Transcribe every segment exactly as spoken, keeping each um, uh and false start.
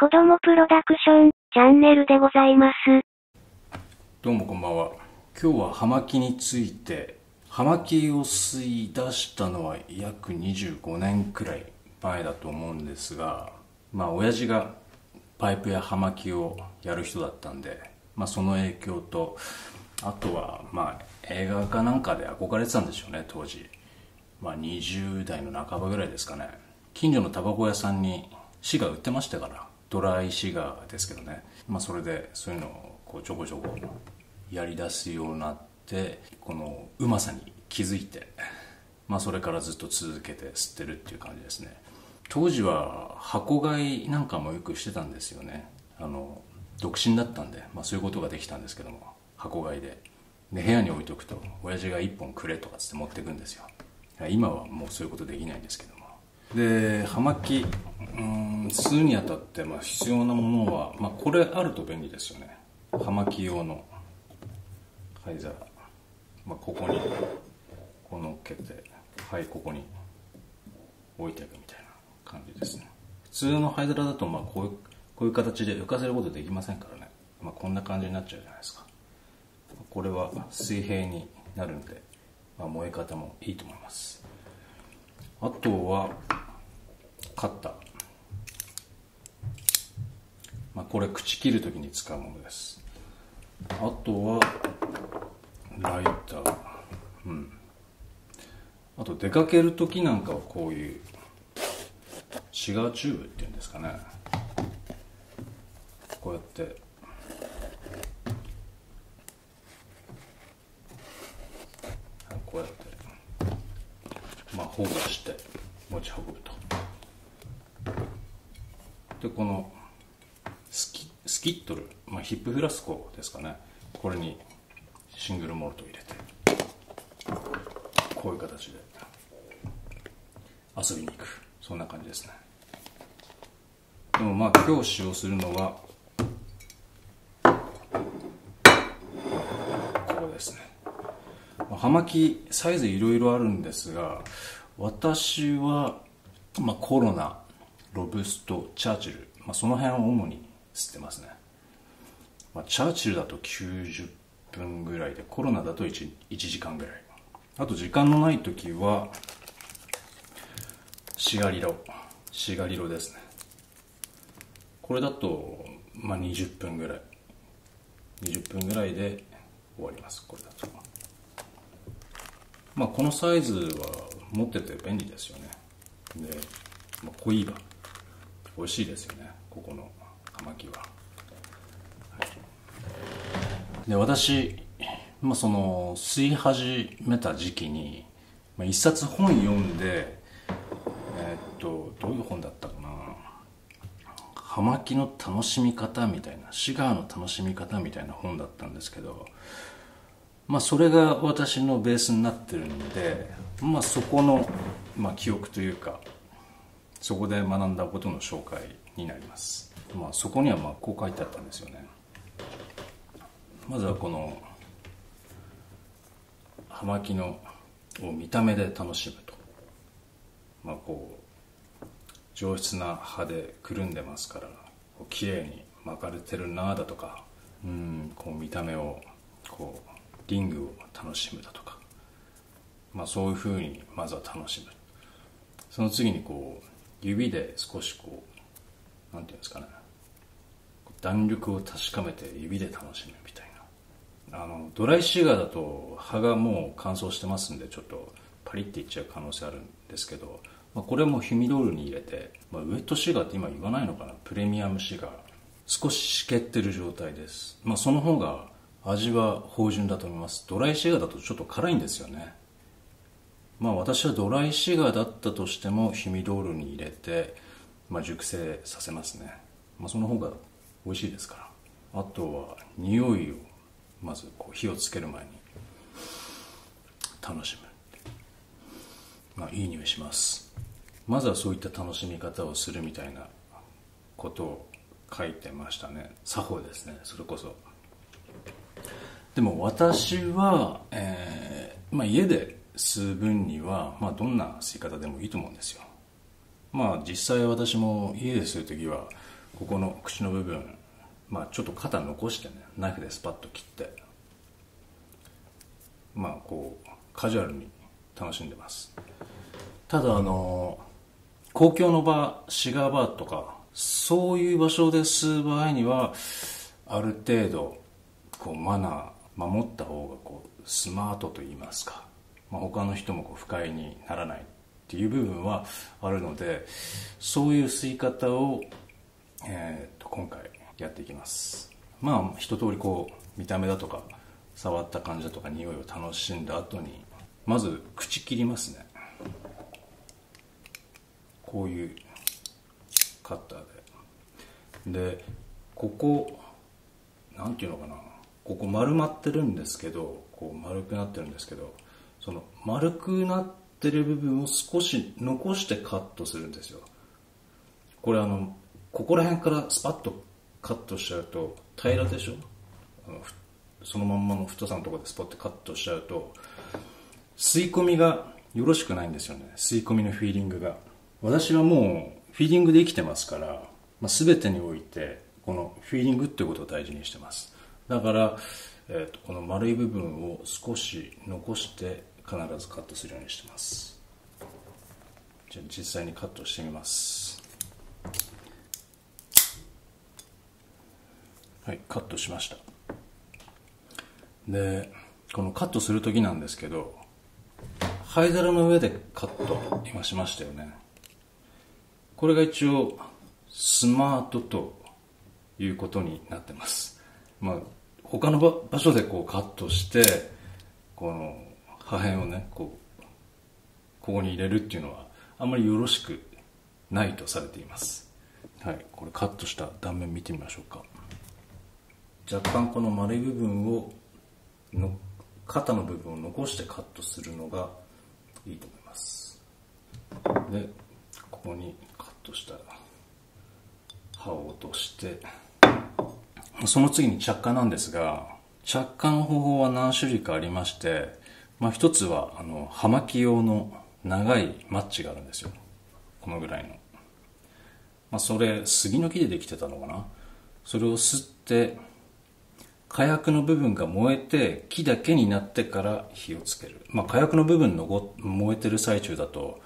子供プロダクションチャンネルでございます。どうもこんばんは。今日は葉巻について、葉巻を吸い出したのは約にじゅうごねんくらい前だと思うんですが、まあ親父がパイプや葉巻をやる人だったんで、まあその影響と、あとはまあ映画かなんかで憧れてたんでしょうね当時。まあにじゅう代の半ばぐらいですかね。近所のタバコ屋さんにシガー売ってましたから。ドライシガーですけどね、まあ、それでそういうのをこうちょこちょこやりだすようになって、このうまさに気づいて、まあ、それからずっと続けて吸ってるっていう感じですね。当時は箱買いなんかもよくしてたんですよね。あの独身だったんで、まあ、そういうことができたんですけども、箱買いでで部屋に置いとくと親父がいっぽんくれとかつって持ってくんですよ。今はもうそういうことできないんですけども。で葉巻吸うにあたってまあ必要なものは、まあ、これあると便利ですよね。葉巻用の灰皿、まあ、ここにこう乗っけて、はい、ここに置いていくみたいな感じですね。普通の灰皿だとまあこういう、こういう形で浮かせることできませんからね、まあ、こんな感じになっちゃうじゃないですか。これは水平になるんで、まあ、燃え方もいいと思います。あとはカッター、まあ、これ朽ち切るときに使うものです。あとはライター、うん、あと出かけるときなんかはこういうシガーチューブっていうんですかね、こうやってこうやって、まあ、保護して持ち運ぶと。でこのスキ、スキットル、まあ、ヒップフラスコですかね、これにシングルモルトを入れてこういう形で遊びに行く、そんな感じですね。でもまあ今日使用するのはこれですね。葉巻サイズいろいろあるんですが、私は、まあ、コロナ、ロブスト、チャーチル、まあ、その辺を主に吸ってますね。まあ、チャーチルだときゅうじゅっぷんぐらいで、コロナだと 1, いちじかんぐらい。あと時間のない時はシガリロ、シガリロですね。これだと、まあ、にじゅっぷんぐらいにじゅっぷんぐらいで終わります。これだと、まあ、このサイズは持ってて便利ですよね。で、まあ、濃いば美味しいですよね、ここの葉巻は。はい、で私、まあ、その吸い始めた時期に、まあ、一冊本読んで、えー、っとどういう本だったかな、葉巻の楽しみ方みたいな、シガーの楽しみ方みたいな本だったんですけど、まあ、それが私のベースになってるので、まあ、そこの、まあ、記憶というか、そこで学んだことの紹介になります。まあ、そこにはまあこう書いてあったんですよね。まずはこの葉巻の見た目で楽しむと、まあ、こう上質な葉でくるんでますから、きれいに巻かれてるなだとか、うんこう見た目をこうリングを楽しむだとか、まあ、そういうふうにまずは楽しむ。その次にこう指で少しこう、なんていうんですかね、弾力を確かめて指で楽しむみたいな。あのドライシガーだと葉がもう乾燥してますんで、ちょっとパリっていっちゃう可能性あるんですけど、まあ、これもヒミドールに入れて、まあ、ウエットシガーって今言わないのかな、プレミアムシガー、少し湿ってる状態です。まあ、その方が味は芳醇だと思います。ドライシガーだとちょっと辛いんですよね。まあ私はドライシガーだったとしてもヒミドールに入れて、まあ、熟成させますね。まあ、その方が美味しいですから。あとは匂いをまずこう火をつける前に楽しむ、まあ、いい匂いします。まずはそういった楽しみ方をするみたいなことを書いてましたね。作法ですね、それこそ。でも私は、えーまあ、家で吸う分には、まあ、どんな吸い方でもいいと思うんですよ。まあ実際私も家で吸う時はここの口の部分、まあ、ちょっと肩残してね、ナイフでスパッと切って、まあこうカジュアルに楽しんでます。ただあの公共の場、シガーバーとかそういう場所で吸う場合にはある程度こうマナー守った方がこうスマートといいますか、まあ、他の人もこう不快にならないっていう部分はあるので、そういう吸い方を、えー、と今回やっていきます。まあ一通りこう見た目だとか触った感じだとか匂いを楽しんだ後に、まず口切りますね。こういうカッターで、でここなんていうのかな、ここ丸まってるんですけど、こう丸くなってるんですけど、その丸くなってる部分を少し残してカットするんですよ。これあのここら辺からスパッとカットしちゃうと平らでしょ、あのそのまんまの太さのところでスポッてカットしちゃうと吸い込みがよろしくないんですよね。吸い込みのフィーリングが、私はもうフィーリングで生きてますから、まあ、全てにおいてこのフィーリングっていうことを大事にしてます。だから、えーと、この丸い部分を少し残して必ずカットするようにしてます。じゃあ実際にカットしてみます。はい、カットしました。でこのカットする時なんですけど、灰皿の上でカット今しましたよね。これが一応スマートということになってます。まあ他の場所でこうカットしてこの破片をねこうここに入れるっていうのはあんまりよろしくないとされています。はい、これカットした断面見てみましょうか。若干この丸い部分をの肩の部分を残してカットするのがいいと思います。でここにカットした刃を落として、その次に着火なんですが、着火の方法は何種類かありまして、まあ、一つはあの葉巻用の長いマッチがあるんですよ。このぐらいの、まあ、それ杉の木でできてたのかな。それをすって火薬の部分が燃えて木だけになってから火をつける。まあ、火薬の部分のご燃えてる最中だと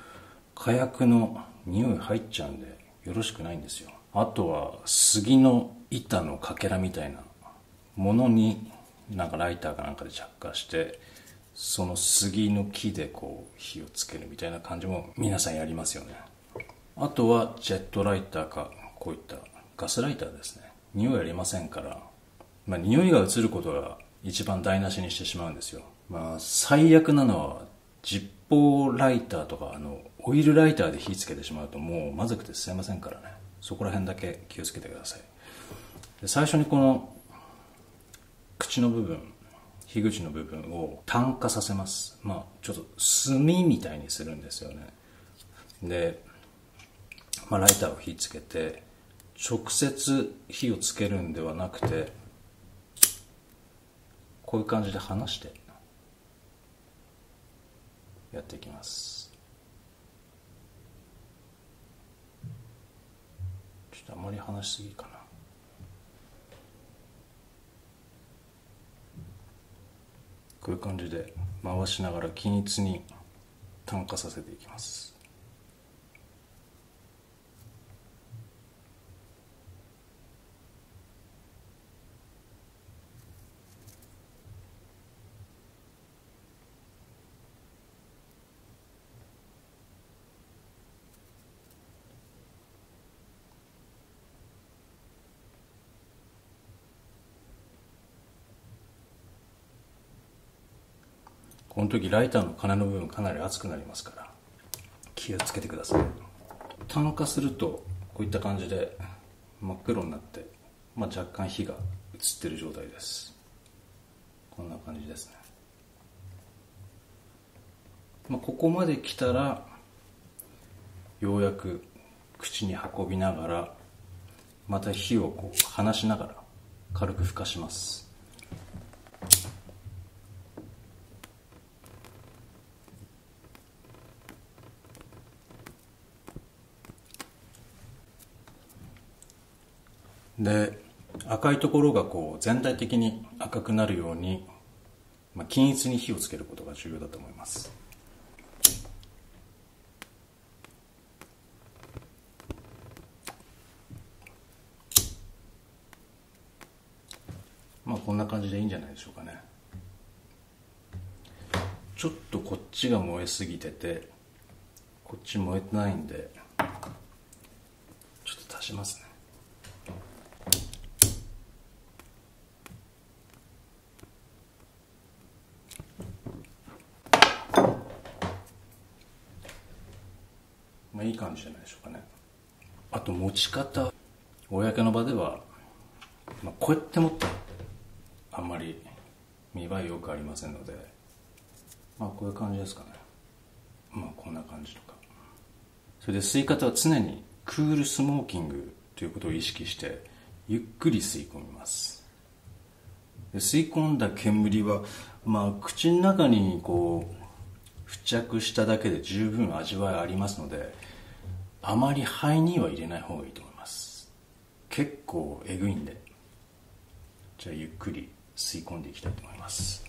火薬の匂い入っちゃうんでよろしくないんですよ。あとは杉の板のかけらみたいなものになんかライターかなんかで着火して、その杉の木でこう火をつけるみたいな感じも皆さんやりますよね。あとはジェットライターかこういったガスライターですね。匂いありませんから、まあ、匂いが移ることが一番台無しにしてしまうんですよ。まあ、最悪なのはジッポーライターとかあのオイルライターで火つけてしまうともうまずくて吸えませんからね。そこら辺だけ気をつけてください。で最初にこの口の部分、火口の部分を炭化させます。まあちょっと炭みたいにするんですよね。で、まあ、ライターを火つけて直接火をつけるんではなくて、こういう感じで離してやっていきます。ちょっとあまり離しすぎかな。こういう感じで回しながら均一に炭化させていきます。この時ライターの金の部分かなり熱くなりますから気をつけてください。炭化するとこういった感じで真っ黒になって、まあ、若干火が移ってる状態です。こんな感じですね。まあ、ここまで来たらようやく口に運びながらまた火をこう離しながら軽くふかします。で赤いところがこう全体的に赤くなるように、まあ、均一に火をつけることが重要だと思います。まあこんな感じでいいんじゃないでしょうかね。ちょっとこっちが燃えすぎててこっち燃えてないんでちょっと足しますね。まあいい感じじゃないでしょうかね。あと持ち方、公の場では、まあ、こうやって持ってあんまり見栄えよくありませんので、まあこういう感じですかね。まあこんな感じとか。それで吸い方は常にクールスモーキングということを意識してゆっくり吸い込みます。で吸い込んだ煙は、まあ、口の中にこう付着しただけで十分味わいありますので、あまり肺には入れない方がいいと思います。結構えぐいんで。じゃあゆっくり吸い込んでいきたいと思います。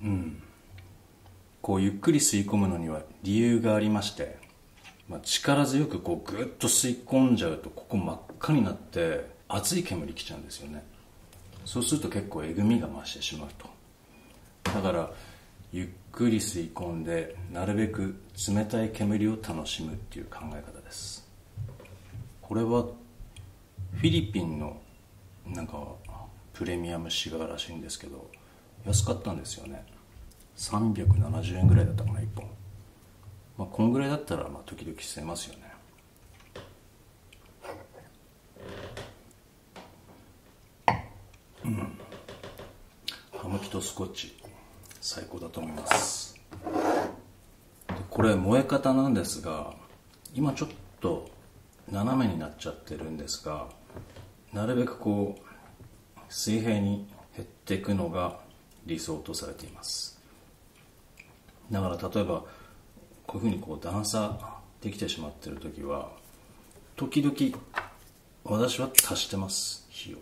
うん、こうゆっくり吸い込むのには理由がありまして、まあ、力強くこうグッと吸い込んじゃうとここ真っ赤になって熱い煙きちゃうんですよね。そうすると結構えぐみが増してしまうと。だからゆっくり吸い込んでなるべく冷たい煙を楽しむっていう考え方です。これはフィリピンのなんかプレミアムシガーらしいんですけど安かったんですよね。さんびゃくななじゅうえんぐらいだったかな、いっぽん。まあこんぐらいだったらまあ時々吸えますよね。うん、ハムキとスコッチ最高だと思います。でこれ燃え方なんですが、今ちょっと斜めになっちゃってるんですが、なるべくこう水平に減っていくのが理想とされています。だから例えばこういうふうにこう段差できてしまっている時は時々私は足してます、火を。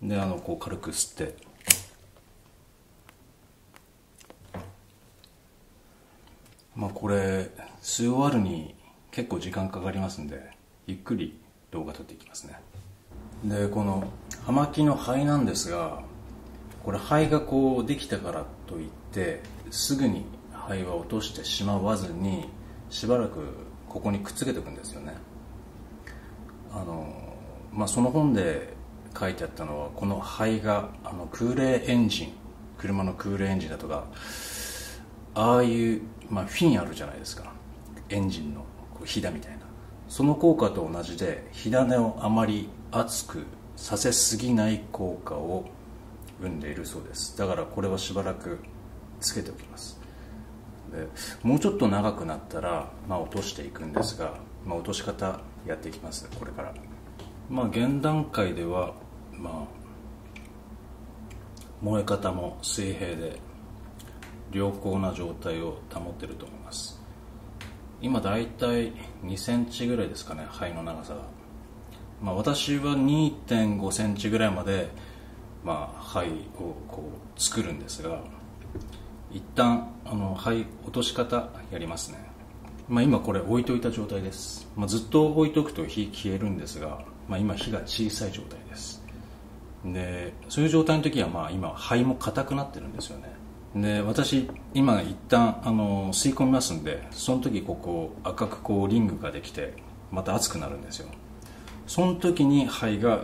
であのこう軽く吸って、まあ、これ吸い終わるに結構時間かかりますんでゆっくり動画撮っていきますね。でこの葉巻の灰なんですが、これ灰がこうできたからといってすぐに灰は落としてしまわずにしばらくここにくっつけておくんですよね。あの、まあ、その本で書いてあったのはこの灰があの空冷エンジン、車の空冷エンジンだとかああいう、まあ、フィンあるじゃないですか、エンジンのこう火種みたいな、その効果と同じで火種をあまり熱くさせすぎない効果を生んでいるそうです。だからこれはしばらくつけておきます。でもうちょっと長くなったら、まあ、落としていくんですが、まあ、落とし方やっていきますこれから。まあ現段階ではまあ、燃え方も水平で良好な状態を保っていると思います。今だいたいにセンチぐらいですかね、灰の長さが。まあ、私は にてんごセンチぐらいまで、まあ、灰をこう作るんですが、一旦あの灰落とし方やりますね。まあ、今これ置いといた状態です、まあ、ずっと置いとくと火消えるんですが、まあ、今火が小さい状態です。でそういう状態の時はまあ今肺も硬くなってるんですよね。で私今一旦あの吸い込みますんで、その時ここ赤くこうリングができてまた熱くなるんですよ。その時に肺が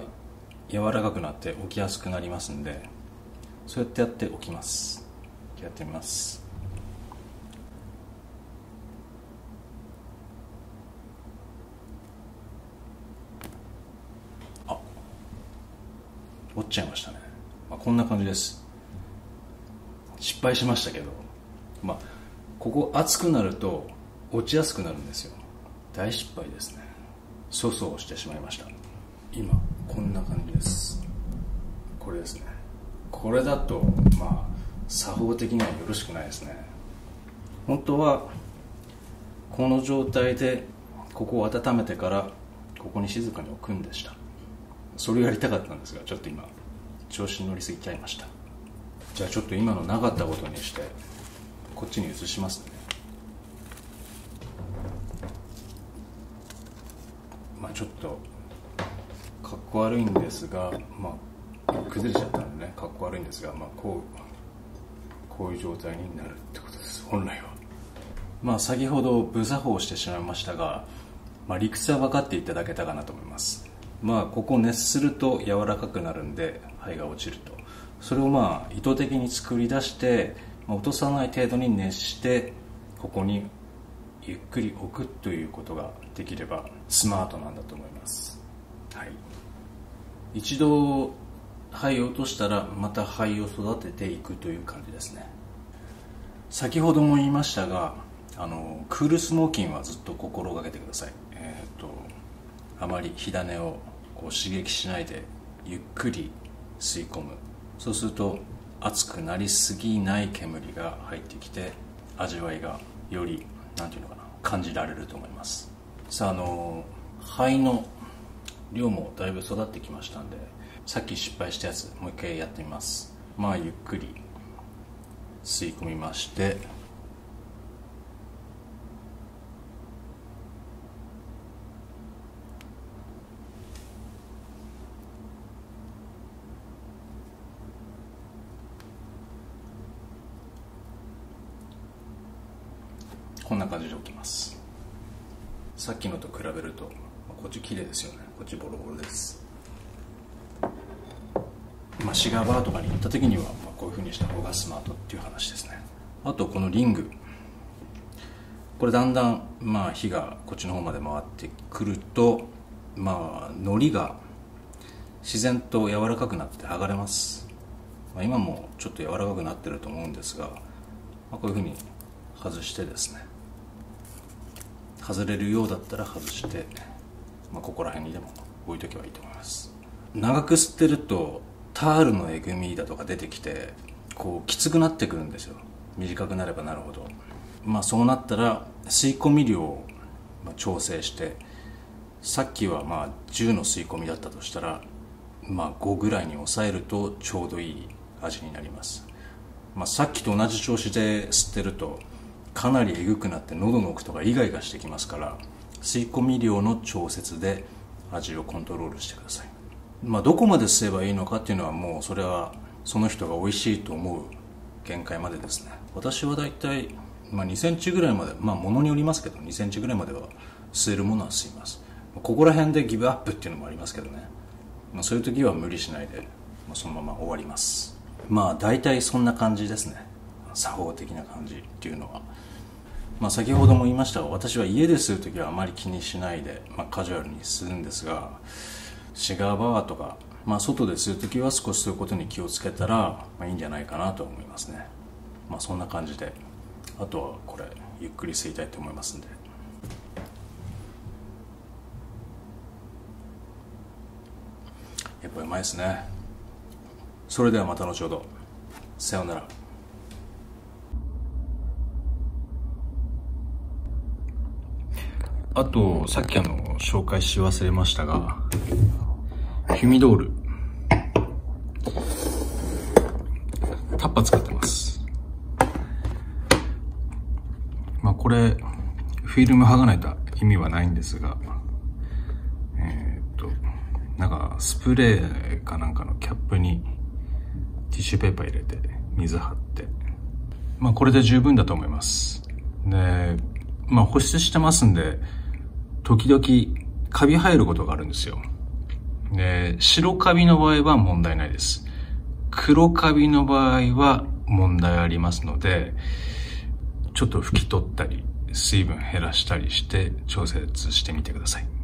柔らかくなって起きやすくなりますんで、そうやってやっておきます。やってみます。折っちゃいましたね。まあ、こんな感じです。失敗しましたけど、まあ、ここ熱くなると落ちやすくなるんですよ。大失敗ですね。粗相をしてしまいました。今こんな感じです。これですね。これだとまあ作法的にはよろしくないですね。本当はこの状態でここを温めてからここに静かに置くんでした。それをやりたかったんですが、ちょっと今調子に乗りすぎちゃいました。じゃあちょっと今のなかったことにしてこっちに移しますね。まあちょっとかっこ悪いんですが、まあ崩れちゃったんでね、かっこ悪いんですが、まあこうこういう状態になるってことです、本来は。まあ先ほど無作法をしてしまいましたが、まあ、理屈は分かっていただけたかなと思います。まあここ熱すると柔らかくなるんで灰が落ちると、それをまあ意図的に作り出して、まあ、落とさない程度に熱してここにゆっくり置くということができればスマートなんだと思います。はい、一度灰を落としたらまた灰を育てていくという感じですね。先ほども言いましたが、あのクールスモーキングはずっと心がけてください。えー、っとあまり火種をこう刺激しないでゆっくり吸い込む。そうすると熱くなりすぎない煙が入ってきて味わいがよりなんていうのかな、感じられると思います。さあ、あの灰の量もだいぶ育ってきましたんで、さっき失敗したやつもう一回やってみます。まあゆっくり吸い込みまして、こんな感じで置きます。さっきのと比べるとこっち綺麗ですよね。こっちボロボロです。まあ、シガーバーとかに行った時には、まあ、こういう風にした方がスマートっていう話ですね。あとこのリング、これだんだんまあ火がこっちの方まで回ってくると、まあ糊が自然と柔らかくなって剥がれます。まあ、今もちょっと柔らかくなってると思うんですが、まあ、こういう風に外してですね、外れるようだったら外して、まあ、ここら辺にでも置いとけばいいと思います。長く吸ってるとタールのえぐみだとか出てきてこうきつくなってくるんですよ。短くなればなるほど、まあ、そうなったら吸い込み量を調整して、さっきはまあじゅうの吸い込みだったとしたら、まあ、ごぐらいに抑えるとちょうどいい味になります。まあ、さっきと同じ調子で吸ってるとかなりえぐくなって喉の奥とかイガイガしてきますから、吸い込み量の調節で味をコントロールしてください。まあどこまで吸えばいいのかっていうのはもうそれはその人が美味しいと思う限界までですね。私はだいたいにセンチぐらいまで、まあものによりますけどにセンチぐらいまでは吸えるものは吸います。ここら辺でギブアップっていうのもありますけどね、まあ、そういう時は無理しないでそのまま終わります。まあだいたいそんな感じですね、作法的な感じっていうのは。まあ、先ほども言いましたが、私は家で吸う時はあまり気にしないで、まあ、カジュアルにするんですが、シガーバーとか、まあ、外で吸う時は少しそういうことに気をつけたら、まあ、いいんじゃないかなと思いますね。まあそんな感じで、あとはこれゆっくり吸いたいと思いますんで。やっぱうまいですね。それではまた後ほど。さようなら。あとさっきあの紹介し忘れましたが、ヒュミドールタッパ使ってます。まあこれフィルム剥がないと意味はないんですが、えっとなんかスプレーかなんかのキャップにティッシュペーパー入れて水張って、まあこれで十分だと思います。でまあ保湿してますんで時々カビ生えることがあるんですよ。で、白カビの場合は問題ないです。黒カビの場合は問題ありますので、ちょっと拭き取ったり、水分減らしたりして調節してみてください。